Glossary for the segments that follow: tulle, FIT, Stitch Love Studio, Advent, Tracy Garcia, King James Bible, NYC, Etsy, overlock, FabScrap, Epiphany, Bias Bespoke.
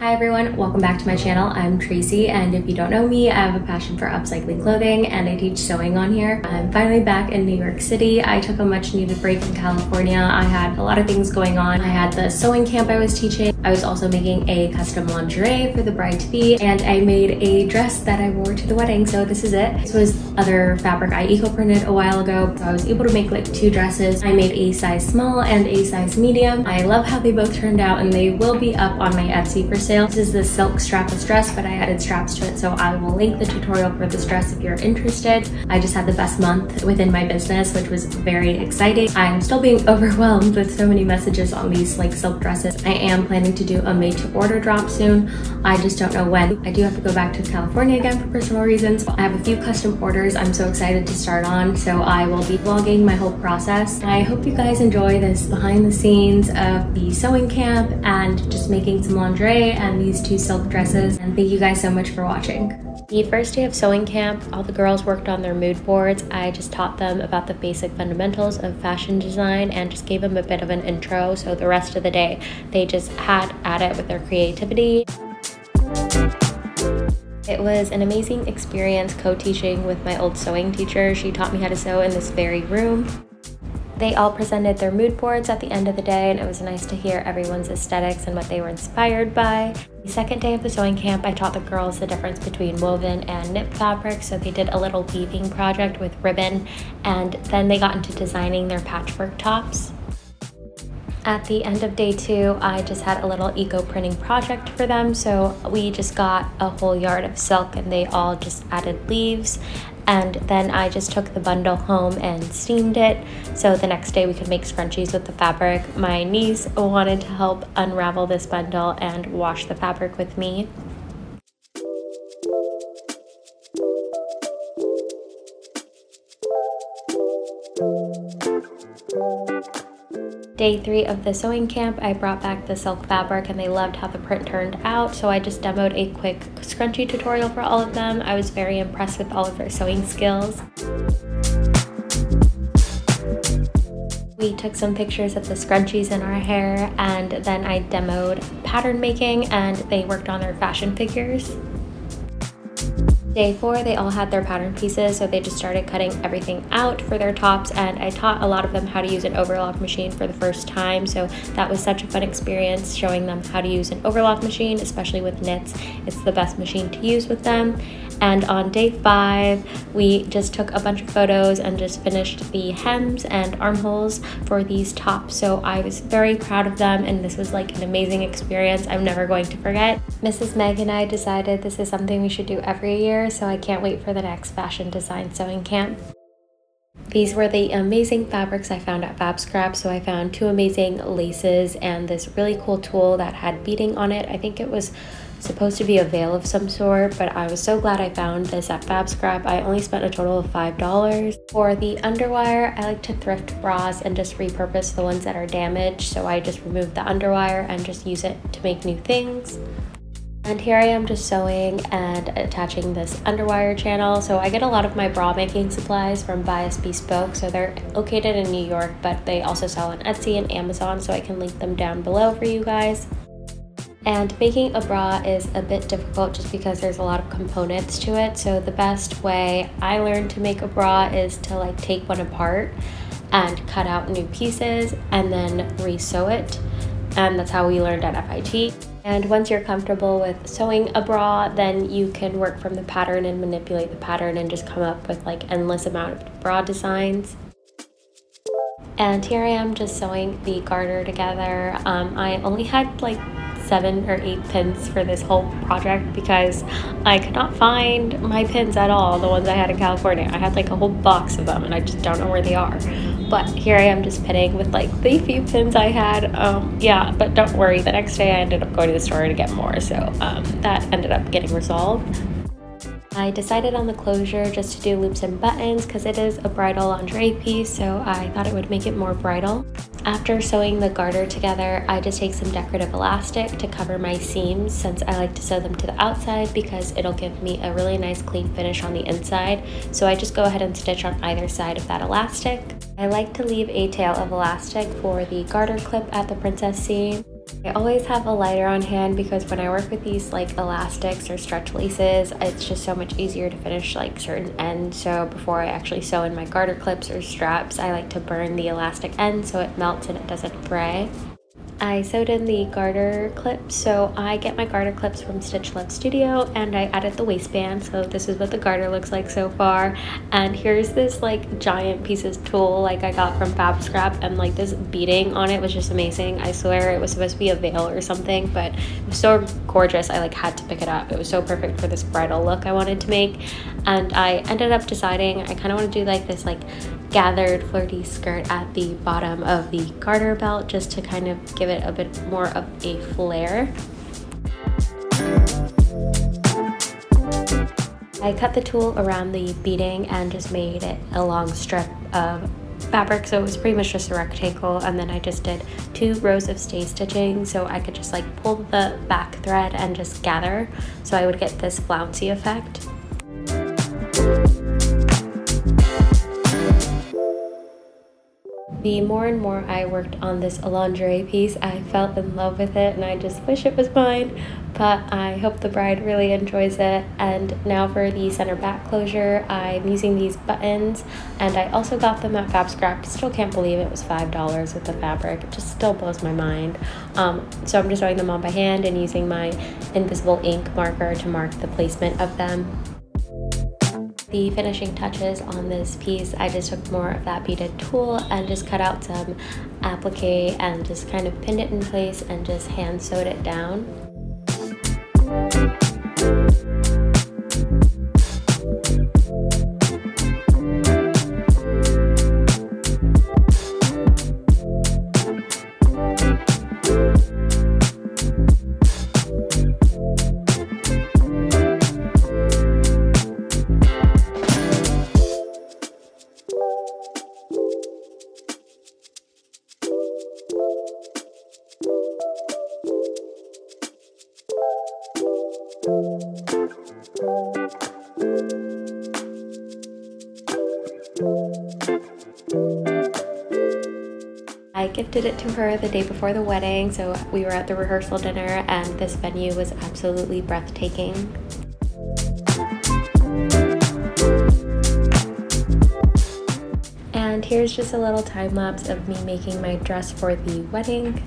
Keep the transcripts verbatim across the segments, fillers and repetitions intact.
Hi everyone, welcome back to my channel. I'm Tracy, and if you don't know me, I have a passion for upcycling clothing and I teach sewing on here. I'm finally back in New York City. I took a much needed break in California. I had a lot of things going on. I had the sewing camp I was teaching. I was also making a custom lingerie for the bride-to-be, and I made a dress that I wore to the wedding, so this is it. This was other fabric I eco-printed a while ago, so I was able to make like two dresses. I made a size small and a size medium. I love how they both turned out, and they will be up on my Etsy for sale. This is the silk strapless dress, but I added straps to it, so I will link the tutorial for this dress if you're interested. I just had the best month within my business, which was very exciting. I'm still being overwhelmed with so many messages on these like silk dresses. I am planning to do a made-to-order drop soon. I just don't know when. I do have to go back to California again for personal reasons. I have a few custom orders I'm so excited to start on, so I will be vlogging my whole process. I hope you guys enjoy this behind the scenes of the sewing camp and just making some lingerie and these two silk dresses, and thank you guys so much for watching. The first day of sewing camp, all the girls worked on their mood boards. I just taught them about the basic fundamentals of fashion design and just gave them a bit of an intro, so the rest of the day they just had at it with their creativity. It was an amazing experience co-teaching with my old sewing teacher. She taught me how to sew in this very room. They all presented their mood boards at the end of the day, and it was nice to hear everyone's aesthetics and what they were inspired by. The second day of the sewing camp, I taught the girls the difference between woven and knit fabric, so they did a little weaving project with ribbon, and then they got into designing their patchwork tops. At the end of day two, I just had a little eco printing project for them, so we just got a whole yard of silk and they all just added leaves, and then I just took the bundle home and steamed it, so the next day we could make scrunchies with the fabric. My niece wanted to help unravel this bundle and wash the fabric with me. Day three of the sewing camp, I brought back the silk fabric and they loved how the print turned out, so I just demoed a quick scrunchie tutorial for all of them. I was very impressed with all of their sewing skills. We took some pictures of the scrunchies in our hair, and then I demoed pattern making and they worked on their fashion figures. Day four, they all had their pattern pieces, so they just started cutting everything out for their tops, and I taught a lot of them how to use an overlock machine for the first time, so that was such a fun experience showing them how to use an overlock machine, especially with knits. It's the best machine to use with them. And on day five, we just took a bunch of photos and just finished the hems and armholes for these tops, so I was very proud of them, and this was like an amazing experience I'm never going to forget. Missus Meg and I decided this is something we should do every year, so I can't wait for the next fashion design sewing camp. These were the amazing fabrics I found at FabScrap, so I found two amazing laces and this really cool tool that had beading on it. I think it was supposed to be a veil of some sort, but I was so glad I found this at FabScrap. I only spent a total of five dollars. For the underwire, I like to thrift bras and just repurpose the ones that are damaged, so I just removed the underwire and just use it to make new things. And here I am just sewing and attaching this underwire channel. So I get a lot of my bra making supplies from Bias Bespoke. So they're located in New York, but they also sell on Etsy and Amazon, so I can link them down below for you guys. And making a bra is a bit difficult just because there's a lot of components to it. So the best way I learned to make a bra is to like take one apart and cut out new pieces and then re-sew it. And that's how we learned at F I T. And once you're comfortable with sewing a bra, then you can work from the pattern and manipulate the pattern and just come up with like endless amount of bra designs. And here I am just sewing the garter together. Um, I only had like seven or eight pins for this whole project because I could not find my pins at all, the ones I had in California. I had like a whole box of them and I just don't know where they are. But here I am just pinning with like the few pins I had. Um, yeah, but don't worry, the next day I ended up going to the store to get more, so um, that ended up getting resolved. I decided on the closure just to do loops and buttons because it is a bridal lingerie piece, so I thought it would make it more bridal. After sewing the garter together, I just take some decorative elastic to cover my seams since I like to sew them to the outside because it'll give me a really nice clean finish on the inside. So I just go ahead and stitch on either side of that elastic. I like to leave a tail of elastic for the garter clip at the princess seam. I always have a lighter on hand because when I work with these like elastics or stretch laces, it's just so much easier to finish like certain ends. So before I actually sew in my garter clips or straps, I like to burn the elastic end so it melts and it doesn't fray. I sewed in the garter clips, so I get my garter clips from Stitch Love Studio, and I added the waistband, so this is what the garter looks like so far. And here's this like giant piece of tulle like I got from FabScrap, and like this beading on it was just amazing. I swear it was supposed to be a veil or something, but it was so gorgeous I like had to pick it up. It was so perfect for this bridal look I wanted to make, and I ended up deciding I kind of want to do like this like gathered flirty skirt at the bottom of the garter belt just to kind of give it a bit more of a flare. I cut the tulle around the beading and just made it a long strip of fabric, so it was pretty much just a rectangle, and then I just did two rows of stay stitching so I could just like pull the back thread and just gather, so I would get this flouncy effect. The more and more I worked on this lingerie piece, I fell in love with it and I just wish it was mine, but I hope the bride really enjoys it. And now for the center back closure, I'm using these buttons, and I also got them at FabScrap. Still can't believe it was five dollars with the fabric. It just still blows my mind. Um, so I'm just sewing them on by hand and using my invisible ink marker to mark the placement of them. The finishing touches on this piece, I just took more of that beaded tulle and just cut out some applique and just kind of pinned it in place and just hand sewed it down. I gifted it to her the day before the wedding, so we were at the rehearsal dinner, and this venue was absolutely breathtaking. And here's just a little time lapse of me making my dress for the wedding.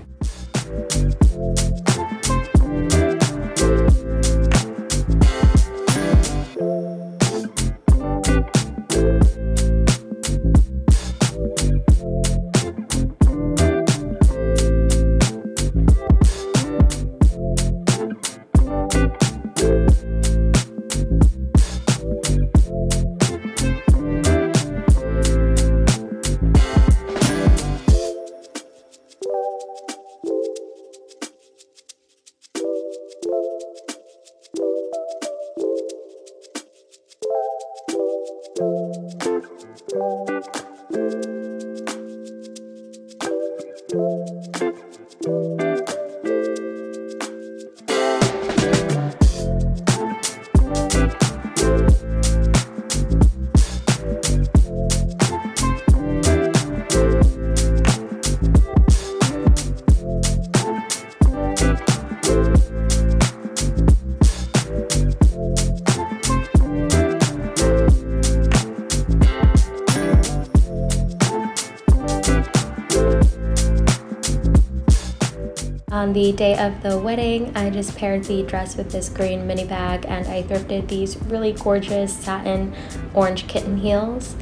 On the day of the wedding, I just paired the dress with this green mini bag, and I thrifted these really gorgeous satin orange kitten heels.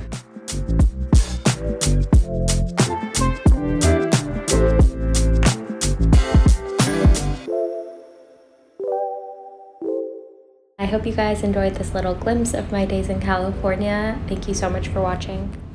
I hope you guys enjoyed this little glimpse of my days in California. Thank you so much for watching.